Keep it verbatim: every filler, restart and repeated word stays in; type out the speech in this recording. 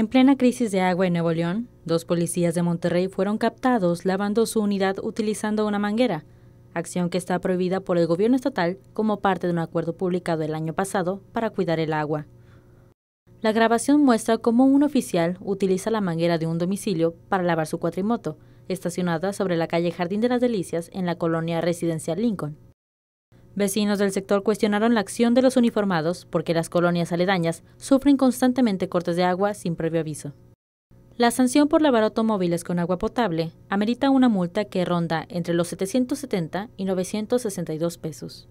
En plena crisis de agua en Nuevo León, dos policías de Monterrey fueron captados lavando su unidad utilizando una manguera, acción que está prohibida por el gobierno estatal como parte de un acuerdo publicado el año pasado para cuidar el agua. La grabación muestra cómo un oficial utiliza la manguera de un domicilio para lavar su cuatrimoto, estacionada sobre la calle Jardín de las Delicias en la colonia residencial Lincoln. Vecinos del sector cuestionaron la acción de los uniformados porque las colonias aledañas sufren constantemente cortes de agua sin previo aviso. La sanción por lavar automóviles con agua potable amerita una multa que ronda entre los setecientos setenta y novecientos sesenta y dos pesos.